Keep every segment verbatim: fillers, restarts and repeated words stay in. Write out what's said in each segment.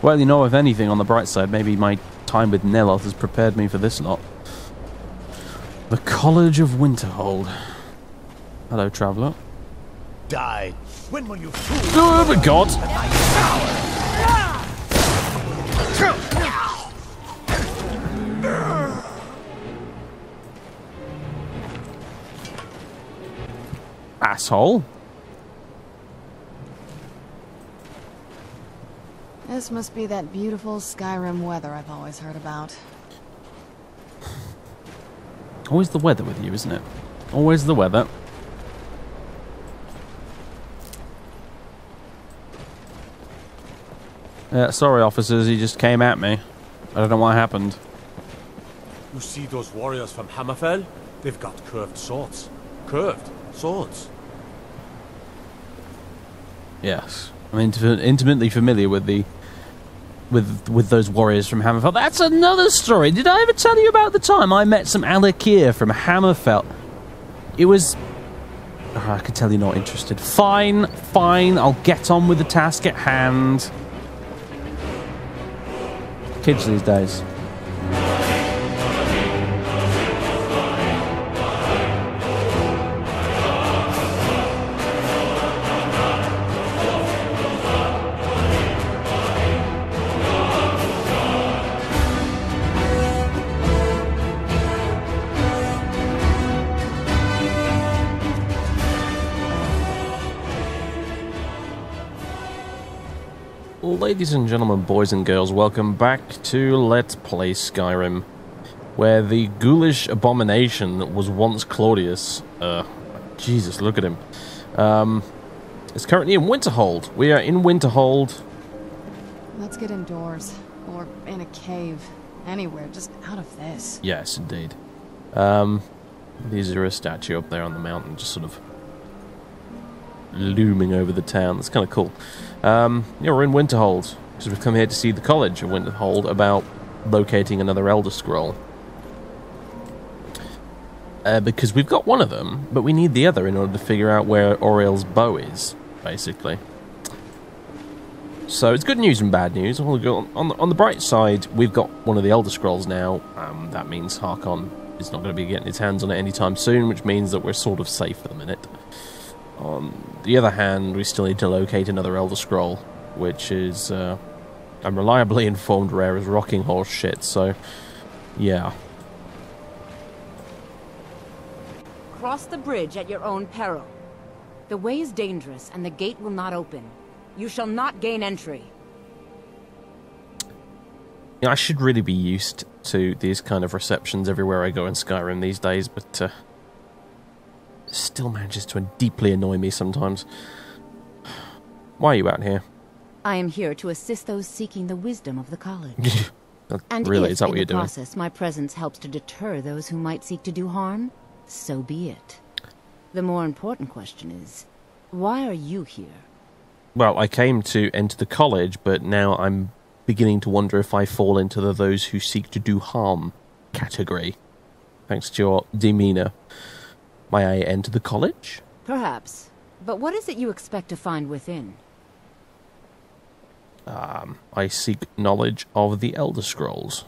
Well, you know, if anything, on the bright side, maybe my time with Neloth has prepared me for this lot. The College of Winterhold. Hello, traveller. Die. When will you fool? Oh my God! Asshole. This must be that beautiful Skyrim weather I've always heard about. Always the weather with you, isn't it? Always the weather. Uh, sorry, officers, he just came at me. I don't know what happened. You see those warriors from Hammerfell? They've got curved swords. Curved swords. Yes. I'm intim intimately familiar with the... With, with those warriors from Hammerfell. That's another story! Did I ever tell you about the time I met some Alekir from Hammerfell? It was... Oh, I could tell you're not interested. Fine, fine, I'll get on with the task at hand. Kids these days. Ladies and gentlemen, boys and girls, welcome back to Let's Play Skyrim, where the ghoulish abomination that was once Claudius, uh, Jesus, look at him, um, is currently in Winterhold. We are in Winterhold. Let's get indoors, or in a cave, anywhere, just out of this. Yes, indeed. Um, the Azura statue up there on the mountain, just sort of looming over the town. That's kind of cool. Um, yeah, we're in Winterhold, because we've come here to see the College of Winterhold about locating another Elder Scroll. Uh, because we've got one of them, but we need the other in order to figure out where Aurel's bow is, basically. So it's good news and bad news. On the, on the bright side, we've got one of the Elder Scrolls now. Um, that means Harkon is not going to be getting his hands on it anytime soon, which means that we're sort of safe for the minute. On the other hand, we still need to locate another Elder Scroll, which is, uh, I'm reliably informed, rare as rocking horse shit, so, yeah. Cross the bridge at your own peril. The way is dangerous, and the gate will not open. You shall not gain entry. I should really be used to these kind of receptions everywhere I go in Skyrim these days, but, uh... still manages to deeply annoy me sometimes. Why are you out here? I am here to assist those seeking the wisdom of the college. And really, if, is that what you're doing? In the process, my presence helps to deter those who might seek to do harm, so be it. The more important question is, why are you here? Well, I came to enter the college, but now I'm beginning to wonder if I fall into the those who seek to do harm category. Thanks to your demeanor. May I enter the college? Perhaps. But what is it you expect to find within? Um, I seek knowledge of the Elder Scrolls.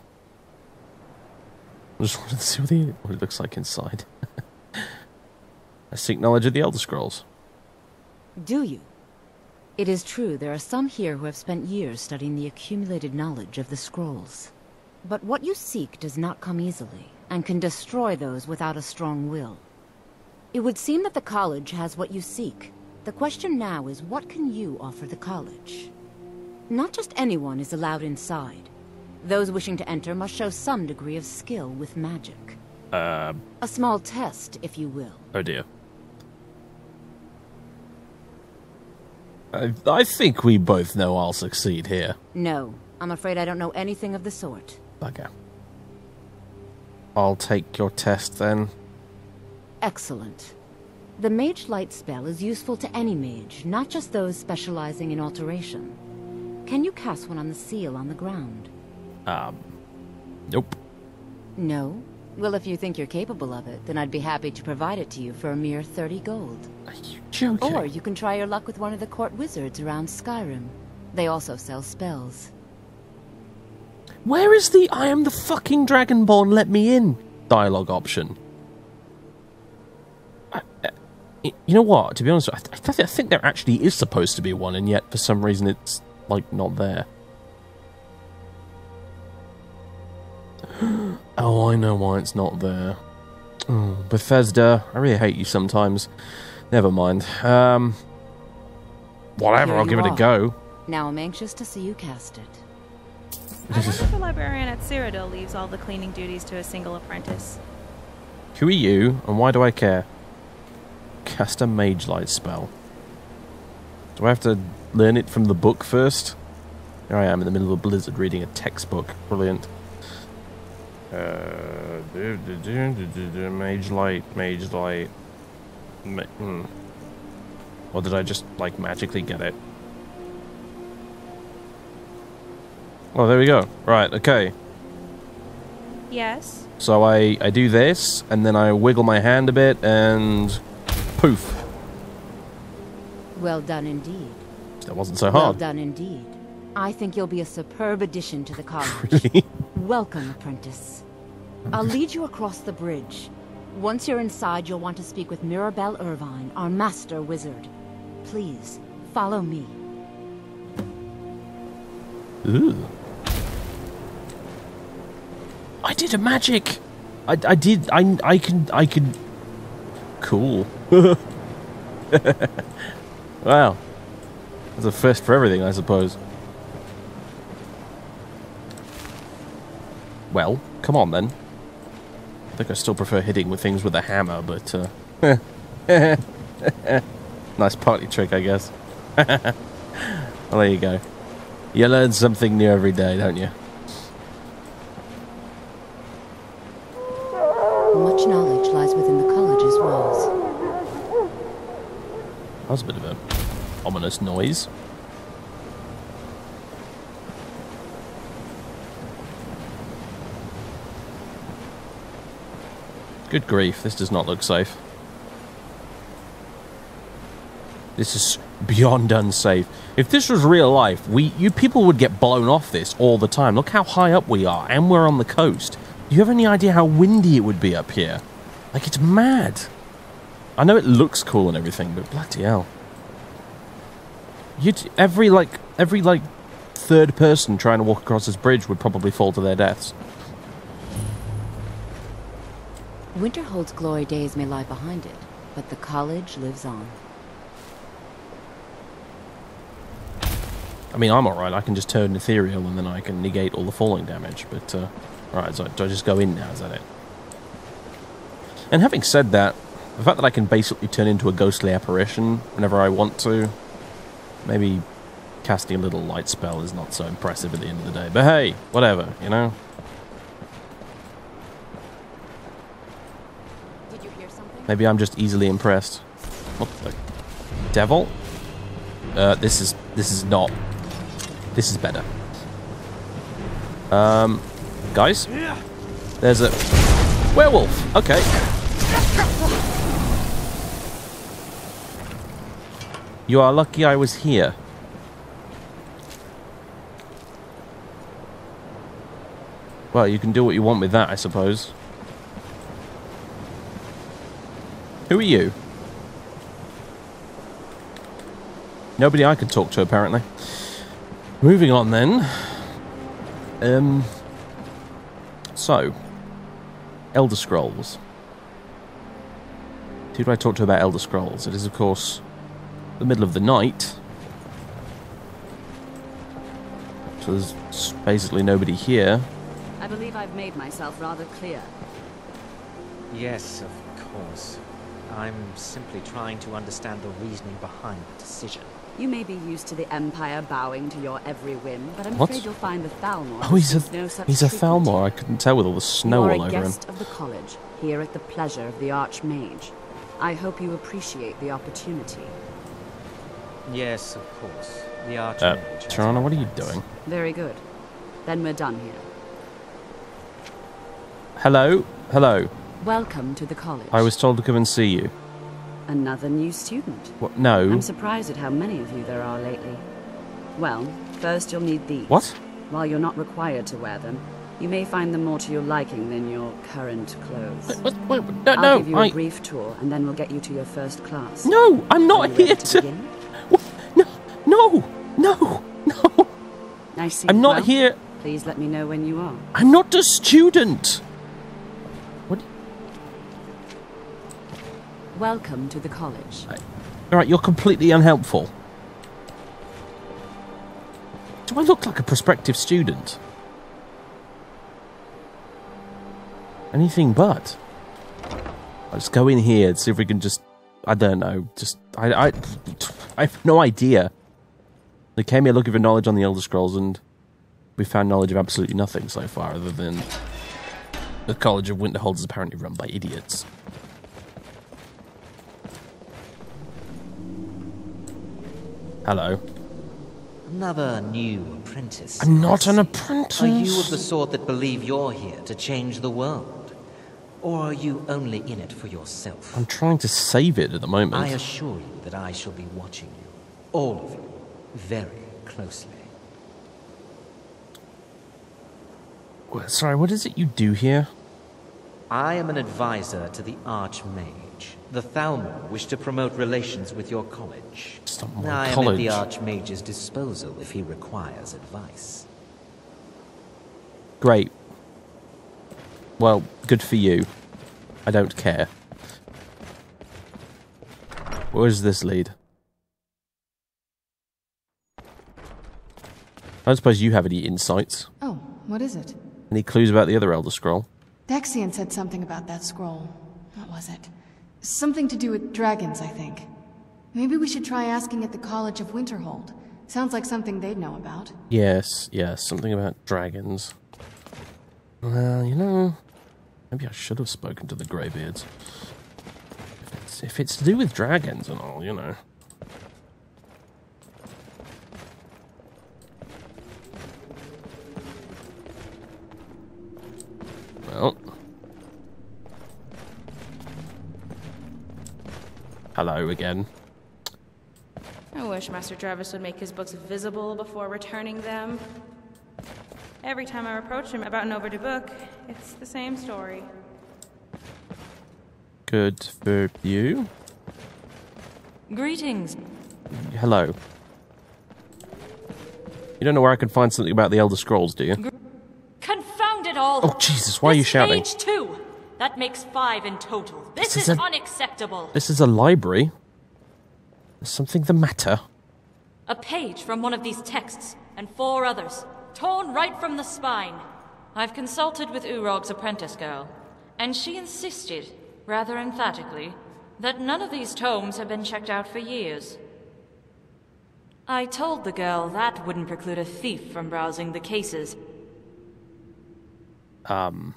I just wanted to see what, the, what it looks like inside. I seek knowledge of the Elder Scrolls. Do you? It is true, there are some here who have spent years studying the accumulated knowledge of the Scrolls. But what you seek does not come easily, and can destroy those without a strong will. It would seem that the college has what you seek. The question now is, what can you offer the college? Not just anyone is allowed inside. Those wishing to enter must show some degree of skill with magic. Uh... A small test, if you will. Oh dear. I, I think we both know I'll succeed here. No, I'm afraid I don't know anything of the sort. Okay. I'll take your test then. Excellent. The Mage Light spell is useful to any mage, not just those specializing in alteration. Can you cast one on the seal on the ground? Um, nope. No? Well, if you think you're capable of it, then I'd be happy to provide it to you for a mere thirty gold. Are you joking? Or you can try your luck with one of the court wizards around Skyrim. They also sell spells. Where is the I am the fucking Dragonborn, let me in dialogue option? I, I, you know what, to be honest, I, th I, th I think there actually is supposed to be one, and yet for some reason it's, like, not there. Oh, I know why it's not there. Oh, Bethesda, I really hate you sometimes. Never mind. Um, whatever, I'll give it a go. Now I'm anxious to see you cast it. I wonder if the librarian at Cyrodiil leaves all the cleaning duties to a single apprentice. Who are you, and why do I care? Cast a mage light spell. Do I have to learn it from the book first? Here I am in the middle of a blizzard reading a textbook. Brilliant. Uh, do, do, do, do, do, do, mage light, mage light. Ma hmm. Or did I just, like, magically get it? Oh, there we go. Right, okay. Yes. So I, I do this, and then I wiggle my hand a bit, and poof. Well done indeed. That wasn't so hard. Well done indeed. I think you'll be a superb addition to the college. Really? Welcome, apprentice. I'll lead you across the bridge. Once you're inside, you'll want to speak with Mirabelle Irvine, our master wizard. Please, follow me. Ooh. I did a magic! I, I did... I, I can... I can... Cool. Wow. That's a first for everything, I suppose. Well, come on then. I think I still prefer hitting with things with a hammer, but uh, nice party trick, I guess. Well, there you go. You learn something new every day, don't you? Much knowledge lies within the college's walls. That was a bit of an ominous noise. Good grief, this does not look safe. This is beyond unsafe. If this was real life, we you people would get blown off this all the time. Look how high up we are, and we're on the coast. Do you have any idea how windy it would be up here? Like, it's mad. I know it looks cool and everything, but bloody hell. You'd, every, like, every, like, third person trying to walk across this bridge would probably fall to their deaths. Winterhold's glory days may lie behind it, but the college lives on. I mean, I'm alright, I can just turn ethereal and then I can negate all the falling damage, but, uh, right, so do I just go in now, is that it? And having said that, the fact that I can basically turn into a ghostly apparition whenever I want to, maybe casting a little light spell is not so impressive at the end of the day, but hey, whatever, you know? Maybe I'm just easily impressed. What the devil? Uh, this is this is not. This is better. Um, guys, there's a werewolf. Okay. You are lucky I was here. Well, you can do what you want with that, I suppose. Who are you? Nobody I could talk to, apparently. Moving on, then. Um. So. Elder Scrolls. Who do I talk to about Elder Scrolls? It is, of course, the middle of the night. So there's basically nobody here. I believe I've made myself rather clear. Yes, of course. I'm simply trying to understand the reasoning behind the decision. You may be used to the Empire bowing to your every whim, but I'm what? afraid you'll find the Thalmor. Oh, he's a no such he's a Thalmor. I couldn't tell with all the snow all over him. You are a guest of the college, here at the pleasure of the Archmage. I hope you appreciate the opportunity. Yes, of course. The Archmage. Uh, Toronto, what are you doing? Very good. Then we're done here. Hello, hello. Welcome to the college. I was told to come and see you. Another new student? What? No. I'm surprised at how many of you there are lately. Well, first you'll need these. What? While you're not required to wear them, you may find them more to your liking than your current clothes. Wait, wait, wait, no, I'll no, give you I... a brief tour, and then we'll get you to your first class. No, I'm not here to... to... No, no, no, no. I see. I'm not well, here... Please let me know when you are. I'm not a student. What? Welcome to the college. I... All right, you're completely unhelpful. Do I look like a prospective student? Anything but. I'll just go in here and see if we can just... I don't know. Just... I, I, I have no idea. They came here looking for knowledge on the Elder Scrolls, and we found knowledge of absolutely nothing so far, other than the College of Winterhold is apparently run by idiots. Hello. Another new apprentice. I'm not an apprentice. Are you of the sort that believe you're here to change the world? Or are you only in it for yourself? I'm trying to save it at the moment. I assure you that I shall be watching you, all of you, very closely. Sorry, what is it you do here? I am an advisor to the Archmage. The Thalmor wish to promote relations with your college. I am college. at the Archmage's disposal if he requires advice. Great. Well, good for you. I don't care. Where does this lead? I suppose you have any insights. Oh, what is it? Any clues about the other Elder Scroll? Dexian said something about that scroll. What was it? Something to do with dragons, I think. Maybe we should try asking at the College of Winterhold. Sounds like something they'd know about. Yes, yes, something about dragons. Well, you know, maybe I should have spoken to the Greybeards. If it's, if it's to do with dragons and all, you know. Well. Hello again. I wish Master Travis would make his books visible before returning them. Every time I approach him about an overdue book, it's the same story. Good for you. Greetings. Hello. You don't know where I can find something about the Elder Scrolls, do you? Confound it all! Oh, Jesus, why this are you shouting? Page two. That makes five in total. This, this is, is a, unacceptable. This is a library. There's something the matter. A page from one of these texts, and four others, torn right from the spine. I've consulted with Urog's apprentice girl, and she insisted, rather emphatically, that none of these tomes have been checked out for years. I told the girl that wouldn't preclude a thief from browsing the cases. Um...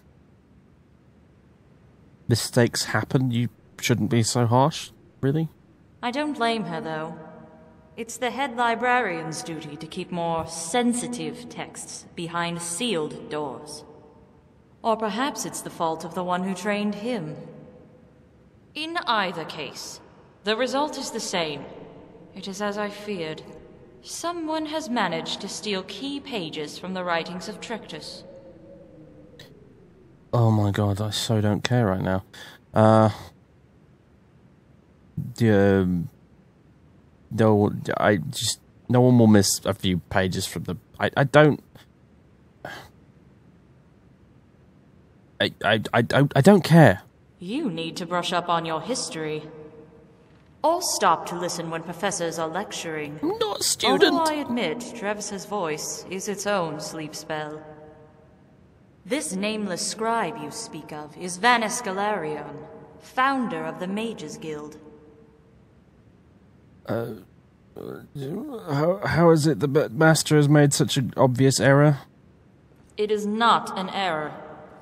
Mistakes happen, you shouldn't be so harsh, really? I don't blame her, though. It's the head librarian's duty to keep more sensitive texts behind sealed doors. Or perhaps it's the fault of the one who trained him. In either case, the result is the same. It is as I feared. Someone has managed to steal key pages from the writings of Tractus. Oh my god, I so don't care right now. Uh, yeah, no, I just no one will miss a few pages from the. I I don't. I I I don't I don't care. You need to brush up on your history. Or stop to listen when professors are lecturing. I'm not a student. Although I admit, Travis's voice is its own sleep spell. This nameless scribe you speak of is Vanus Galerion, founder of the Mages' Guild. Uh, how, how is it the master has made such an obvious error? It is not an error.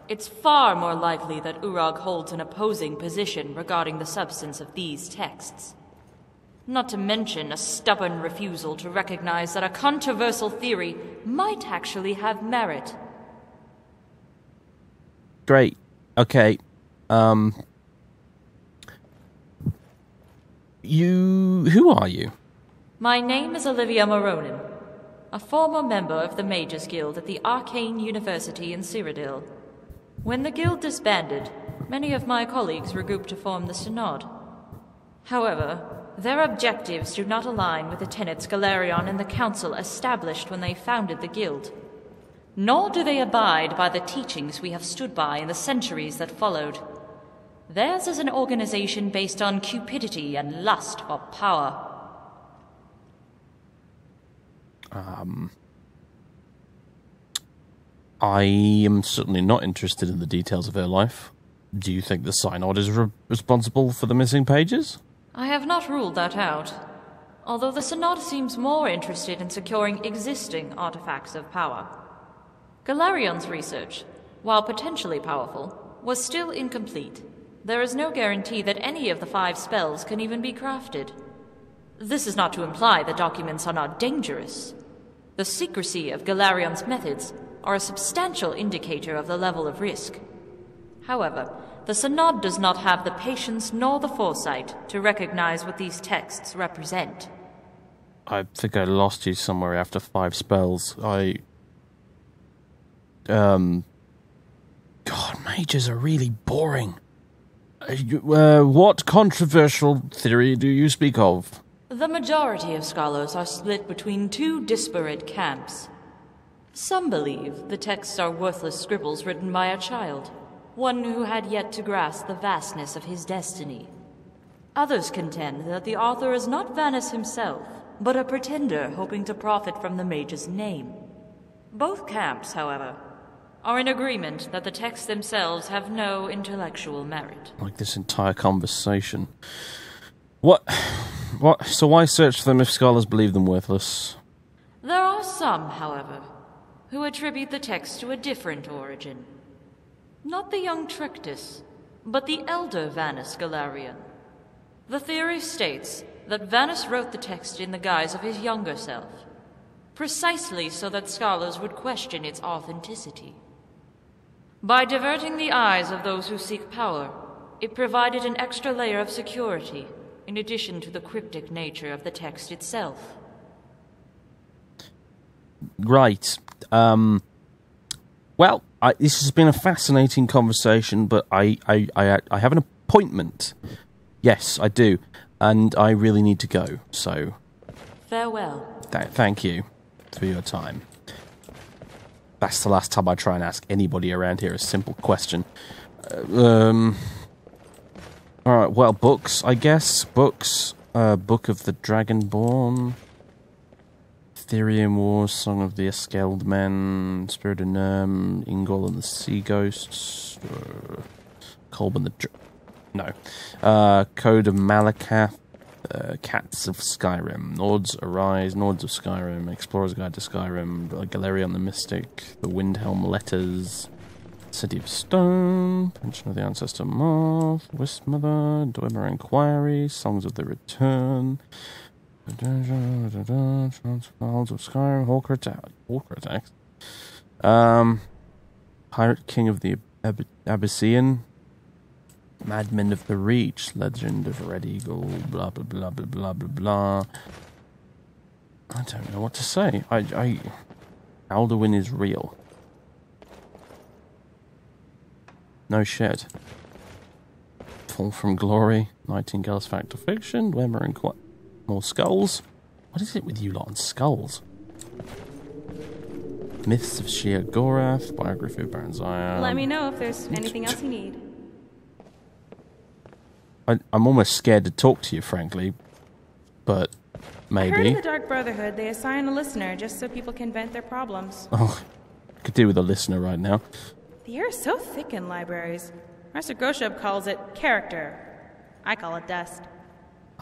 It's far more likely that Urog holds an opposing position regarding the substance of these texts. Not to mention a stubborn refusal to recognize that a controversial theory might actually have merit. Great. Okay. Um. You... Who are you? My name is Olivia Moronin. a former member of the Mages' Guild at the Arcane University in Cyrodiil. When the guild disbanded, many of my colleagues regrouped to form the Synod. However, their objectives do not align with the tenets Galerion and the Council established when they founded the guild. Nor do they abide by the teachings we have stood by in the centuries that followed. Theirs is an organization based on cupidity and lust for power. Um, I am certainly not interested in the details of her life. Do you think the Synod is re responsible for the missing pages? I have not ruled that out, although the Synod seems more interested in securing existing artifacts of power. Galerion's research, while potentially powerful, was still incomplete. There is no guarantee that any of the five spells can even be crafted. This is not to imply the documents are not dangerous. The secrecy of Galerion's methods are a substantial indicator of the level of risk. However, the Synod does not have the patience nor the foresight to recognize what these texts represent. I think I lost you somewhere after five spells. I... Um, God, mages are really boring. Uh, what controversial theory do you speak of? The majority of scholars are split between two disparate camps. Some believe the texts are worthless scribbles written by a child, one who had yet to grasp the vastness of his destiny. Others contend that the author is not Vanus himself, but a pretender hoping to profit from the mage's name. Both camps, however, are in agreement that the texts themselves have no intellectual merit. Like this entire conversation. What? What? So why search for them if scholars believe them worthless? There are some, however, who attribute the text to a different origin. Not the young Tractus, but the elder Vanus Galerion. The theory states that Vanus wrote the text in the guise of his younger self, precisely so that scholars would question its authenticity. By diverting the eyes of those who seek power, it provided an extra layer of security, in addition to the cryptic nature of the text itself. Right. Um, well, I, this has been a fascinating conversation, but I, I, I, I have an appointment. Yes, I do. And I really need to go, so... Farewell. Th thank you. For your time. That's the last time I try and ask anybody around here a simple question. Uh, um, Alright, well, books, I guess. Books. Uh, Book of the Dragonborn. Therian Wars, Song of the Eskeld Men, Spirit of Nerm, Ingol and the Sea Ghosts, uh, Colbin the Dr No. Uh, Code of Malakath. Uh, Cats of Skyrim, Nords Arise, Nords of Skyrim, Explorer's Guide to Skyrim, uh, Galerion the Mystic, The Windhelm Letters, City of Stone, Pension of the Ancestor Moth, Wistmother, Doimer Inquiry, Songs of the Return, Transfiles of Skyrim, Hawker Attack, Hawker Attacks, um, Pirate King of the Ab Abyssinian, Madmen of the Reach, Legend of Red Eagle, blah, blah, blah, blah, blah, blah, blah. I don't know what to say. I, I... Alduin is real. No shit. Fall from Glory, Nightingale's Fact or Fiction, Dwemer and Qu More Skulls. What is it with you lot on skulls? Myths of Sheogorath, Biography of Barenziah. Let me know if there's anything else you need. I, I'm almost scared to talk to you, frankly, but maybe. I heard of the Dark Brotherhood, they assign a listener just so people can vent their problems. Oh, I could do with a listener right now. The air is so thick in libraries. Master Goshub calls it character. I call it dust.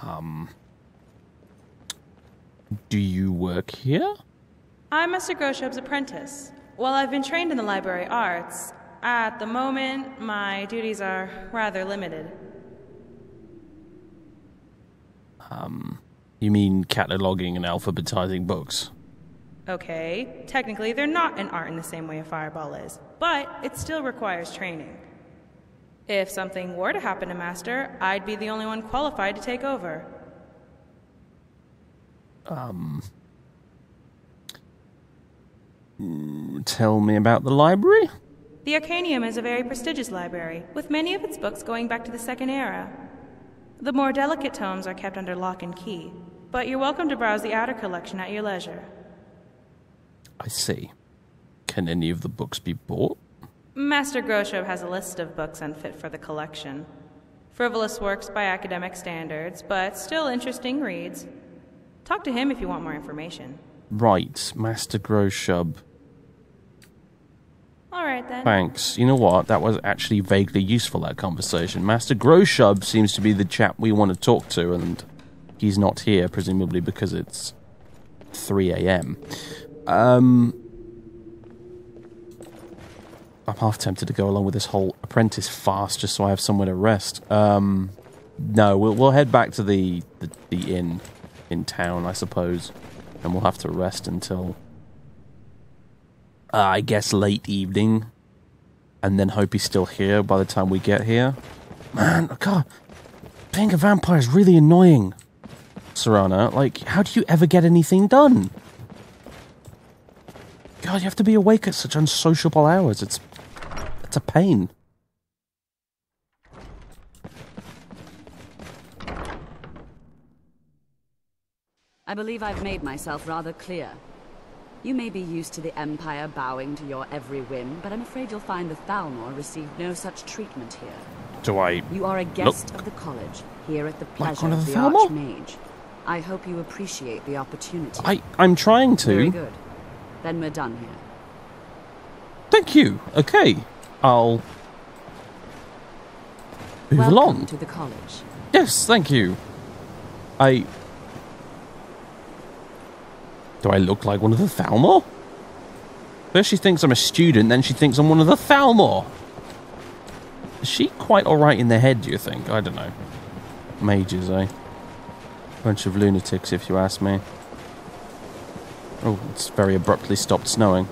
Um, do you work here? I'm Master Goshub's apprentice. While I've been trained in the library arts, at the moment, my duties are rather limited. Um, you mean cataloging and alphabetizing books? Okay, technically they're not an art in the same way a fireball is, but it still requires training. If something were to happen to Master, I'd be the only one qualified to take over. Um, Tell me about the library? The Arcanium is a very prestigious library, with many of its books going back to the Second Era. The more delicate tomes are kept under lock and key, but you're welcome to browse the outer collection at your leisure. I see. Can any of the books be bought? Master Groshov has a list of books unfit for the collection. Frivolous works by academic standards, but still interesting reads. Talk to him if you want more information. Right, Master Groshub. Alright then. Thanks. You know what? That was actually vaguely useful, that conversation. Master Groshub seems to be the chap we want to talk to, and he's not here, presumably because it's three A M Um... I'm half tempted to go along with this whole apprentice farce just so I have somewhere to rest. Um, no, we'll, we'll head back to the, the, the inn in town, I suppose. And we'll have to rest until, uh, I guess, late evening. And then hope he's still here by the time we get here. Man, God, being a vampire is really annoying, Serana. Like, how do you ever get anything done? God, you have to be awake at such unsociable hours. It's, it's a pain. I believe I've made myself rather clear. You may be used to the Empire bowing to your every whim, but I'm afraid you'll find the Thalmor received no such treatment here. Do I You are a guest look? of the college, here at the pleasure like of the, the Archmage. I hope you appreciate the opportunity. I, I'm trying to. Very good. Then we're done here. Thank you. Okay. I'll move Welcome along. to the college. Yes, thank you. I... Do I look like one of the Thalmor? First she thinks I'm a student, then she thinks I'm one of the Thalmor. Is she quite alright in the head, do you think? I don't know. Mages, eh? Bunch of lunatics, if you ask me. Oh, it's very abruptly stopped snowing.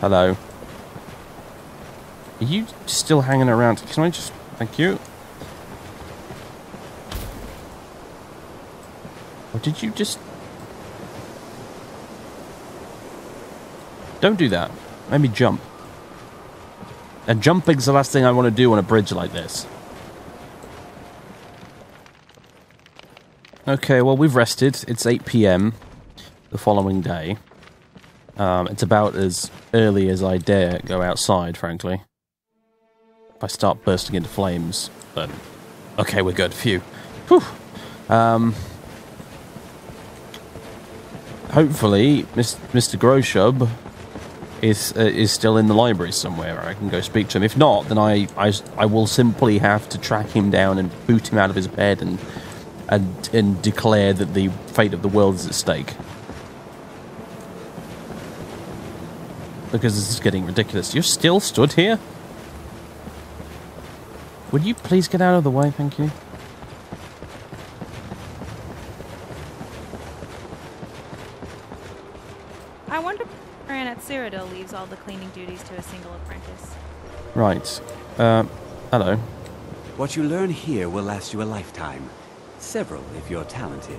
Hello. Are you still hanging around? Can I just... Thank you. Or did you just... Don't do that. Let me jump. And jumping's the last thing I want to do on a bridge like this. Okay, well, we've rested. It's eight P M the following day. Um, it's about as early as I dare go outside, frankly. If I start bursting into flames, but... Okay, we're good. Phew. Whew. Um... Hopefully, Mister Groshub is uh, is still in the library somewhere. I can go speak to him. If not, then I, I, I will simply have to track him down and boot him out of his bed and... And, and declare that the fate of the world is at stake. Because this is getting ridiculous. You're still stood here? Would you please get out of the way, thank you? I wonder if Fran at Cyrodiil leaves all the cleaning duties to a single apprentice. Right. Uh, hello. What you learn here will last you a lifetime. Several, if you're talented.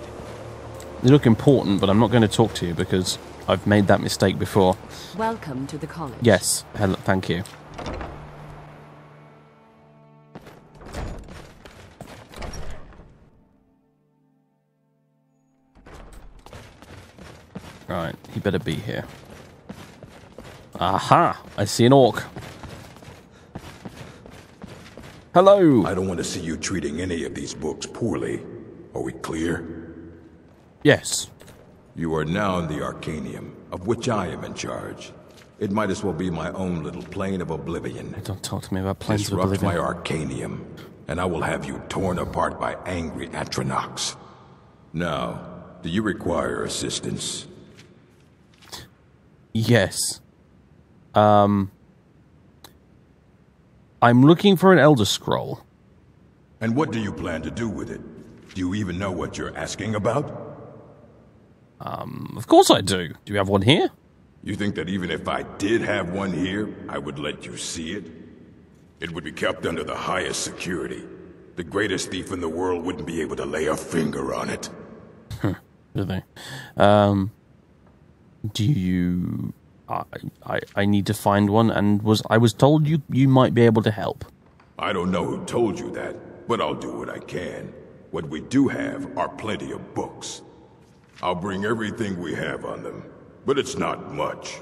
You look important, but I'm not going to talk to you because I've made that mistake before. Welcome to the college. Yes, hello, thank you. Right, he better be here. Aha! I see an orc. Hello! I don't want to see you treating any of these books poorly. Are we clear? Yes. You are now in the Arcanium, of which I am in charge. It might as well be my own little plane of oblivion. Don't talk to me about planes of oblivion. Disrupt my Arcanium, and I will have you torn apart by angry Atronachs. Now, do you require assistance? Yes. Um... I'm looking for an Elder Scroll. And what do you plan to do with it? Do you even know what you're asking about? Um, of course I do. Do you have one here? You think that even if I did have one here, I would let you see it? It would be kept under the highest security. The greatest thief in the world wouldn't be able to lay a finger on it. Do they? Um, Do you... I, I, I need to find one, and was I was told you, you might be able to help. I don't know who told you that, but I'll do what I can. What we do have are plenty of books. I'll bring everything we have on them, but it's not much.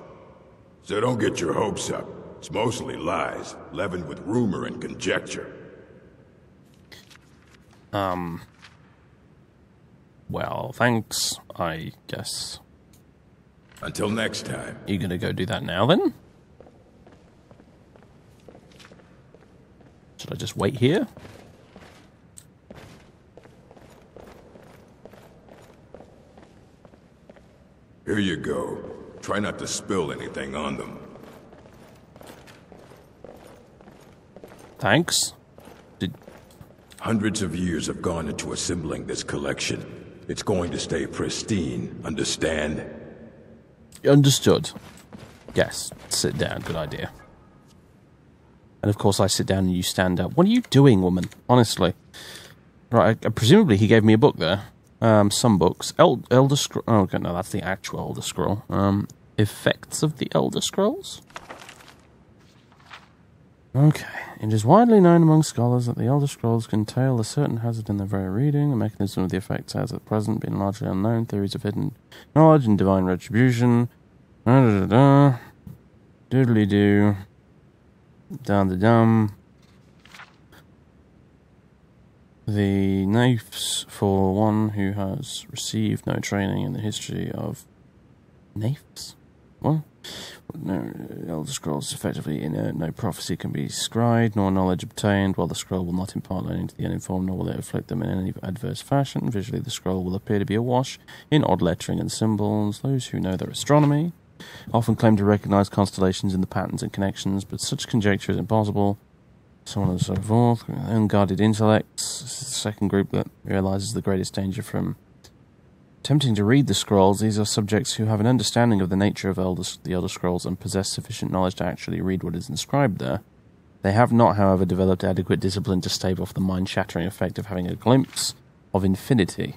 So don't get your hopes up. It's mostly lies, leavened with rumor and conjecture. Um... Well, thanks, I guess. Until next time. You gonna go do that now, then? Should I just wait here? Here you go. Try not to spill anything on them. Thanks. Did... Hundreds of years have gone into assembling this collection. It's going to stay pristine, understand? Understood. Yes, sit down, good idea. And of course I sit down and you stand up. What are you doing, woman? Honestly. Right, I, I, presumably he gave me a book there. Um, some books. El Elder Scroll... Oh, okay, no, that's the actual Elder Scroll. Um, Effects of the Elder Scrolls? Okay. It is widely known among scholars that the Elder Scrolls contain a certain hazard in their very reading. The mechanism of the effects has at present been largely unknown. Theories of hidden knowledge and divine retribution. Da-da-da-da. Doodly-doo. Down-da-dum. The knives for one who has received no training in the history of... Knives? What? No, Elder Scrolls effectively inert. No prophecy can be scribed, nor knowledge obtained. While the scroll will not impart learning to the uninformed, nor will it afflict them in any adverse fashion. Visually, the scroll will appear to be awash in odd lettering and symbols. Those who know their astronomy often claim to recognize constellations in the patterns and connections, but such conjecture is impossible. So on and so forth. Unguarded intellects. This is the second group that realizes the greatest danger from attempting to read the scrolls. These are subjects who have an understanding of the nature of Elder, the Elder Scrolls and possess sufficient knowledge to actually read what is inscribed there. They have not, however, developed adequate discipline to stave off the mind-shattering effect of having a glimpse of infinity.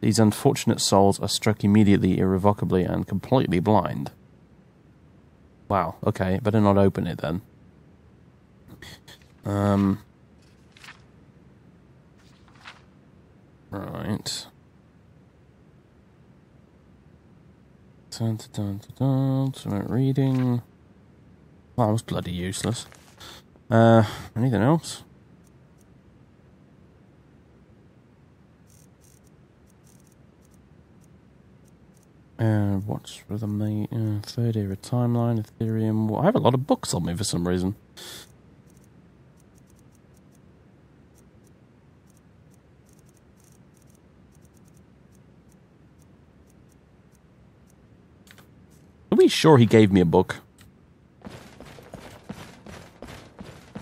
These unfortunate souls are struck immediately, irrevocably, and completely blind. Wow, okay, better not open it then. Um... Right... Dun, dun, dun, dun, dun. Reading. Well, that was bloody useless. Uh, anything else? Uh, what's with the mate? Uh, third era timeline, Ethereum. Well, I have a lot of books on me for some reason. Are we sure he gave me a book?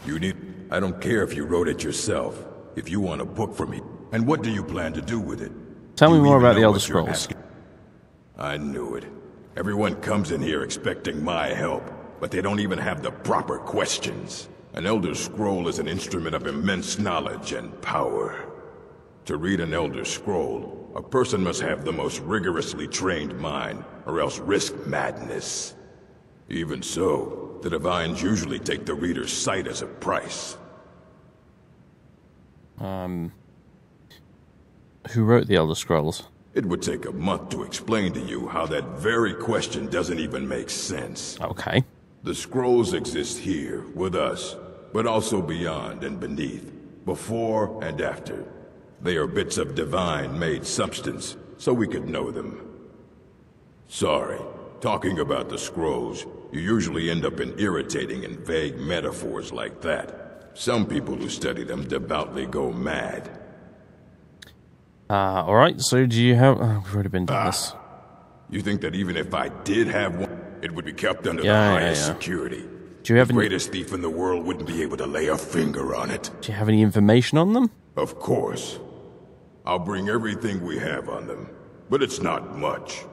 You need... I don't care if you wrote it yourself. If you want a book from me... And what do you plan to do with it? Tell me more about the Elder Scrolls. I knew it. Everyone comes in here expecting my help, but they don't even have the proper questions. An Elder Scroll is an instrument of immense knowledge and power. To read an Elder Scroll, a person must have the most rigorously trained mind, or else risk madness. Even so, the divines usually take the reader's sight as a price. Um... Who wrote the Elder Scrolls? It would take a month to explain to you how that very question doesn't even make sense. Okay. The scrolls exist here, with us, but also beyond and beneath, before and after. They are bits of divine-made substance, so we could know them. Sorry, talking about the scrolls, you usually end up in irritating and vague metaphors like that. Some people who study them devoutly go mad. Ah, uh, alright, so do you have... Oh, we've already been done ah, this. You think that even if I did have one, it would be kept under yeah, the highest yeah, yeah. security? Do you have the any... greatest thief in the world wouldn't be able to lay a finger on it. Do you have any information on them? Of course. I'll bring everything we have on them, but it's not much.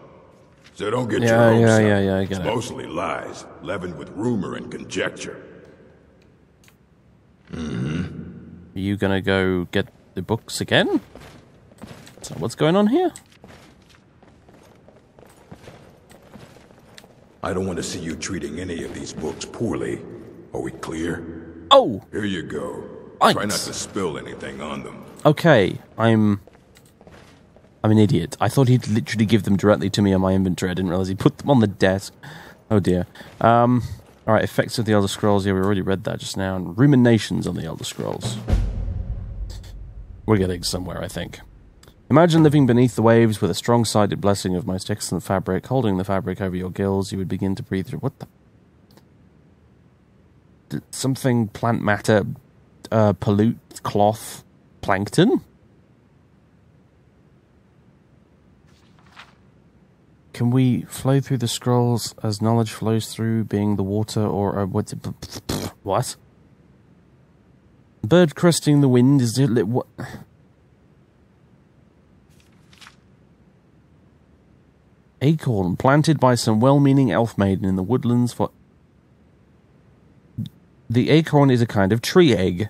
So don't get yeah, your hopes yeah, up. Yeah, yeah, yeah, I get it. Mostly lies, leavened with rumor and conjecture. Mm-hmm. Are you gonna go get the books again? So what's going on here? I don't want to see you treating any of these books poorly. Are we clear? Oh! Here you go. Right. Try not to spill anything on them. Okay, I'm... I'm an idiot. I thought he'd literally give them directly to me on my inventory. I didn't realise he put them on the desk. Oh dear. Um... Alright, effects of the Elder Scrolls. Yeah, we already read that just now. And ruminations on the Elder Scrolls. We're getting somewhere, I think. Imagine living beneath the waves with a strong-sided blessing of most excellent fabric. Holding the fabric over your gills, you would begin to breathe through... What the... Did something plant matter uh, pollute cloth plankton? Can we flow through the scrolls as knowledge flows through, being the water or... Uh, what? What? Bird cresting the wind is... It, what? Acorn planted by some well-meaning elf maiden in the woodlands for... The acorn is a kind of tree egg.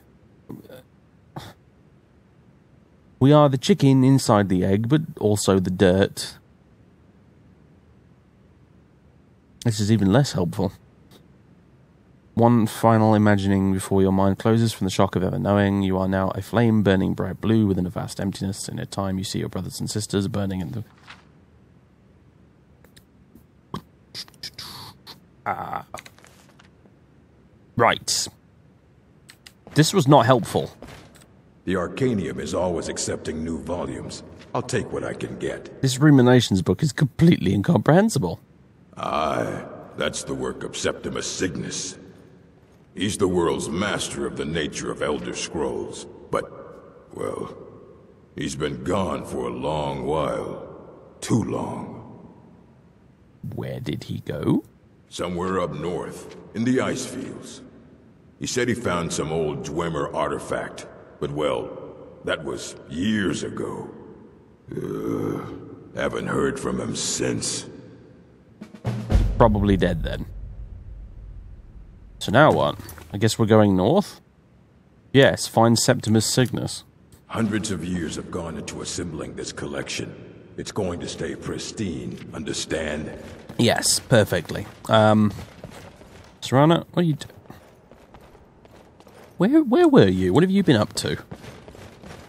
We are the chicken inside the egg, but also the dirt... This is even less helpful. One final imagining before your mind closes from the shock of ever knowing. You are now a flame burning bright blue within a vast emptiness. In a time you see your brothers and sisters burning in the... Ah. Right. This was not helpful. The Arcanium is always accepting new volumes. I'll take what I can get. This Ruminations book is completely incomprehensible. Aye, that's the work of Septimus Signus. He's the world's master of the nature of Elder Scrolls, but, well, he's been gone for a long while. Too long. Where did he go? Somewhere up north, in the ice fields. He said he found some old Dwemer artifact, but, well, that was years ago. Uh, haven't heard from him since. Probably dead then. So now what? I guess we're going north? Yes, find Septimus Signus. Hundreds of years have gone into assembling this collection. It's going to stay pristine, understand? Yes, perfectly. Um, Serana, what are you do? Where, where were you? What have you been up to?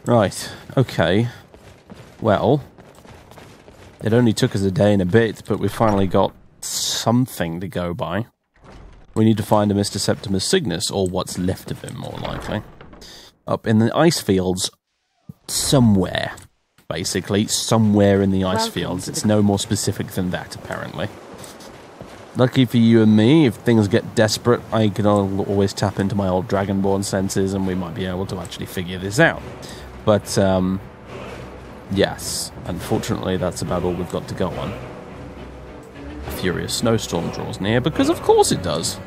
Right, okay. Well... It only took us a day and a bit, but we finally got something to go by. We need to find a Mister Septimus Signus, or what's left of him, more likely. Up in the ice fields, somewhere. Basically, somewhere in the ice fields. It's no more specific than that, apparently. Lucky for you and me, if things get desperate, I can always tap into my old Dragonborn senses, and we might be able to actually figure this out. But, um... yes, unfortunately that's about all we've got to go on. A furious snowstorm draws near, because of course it does.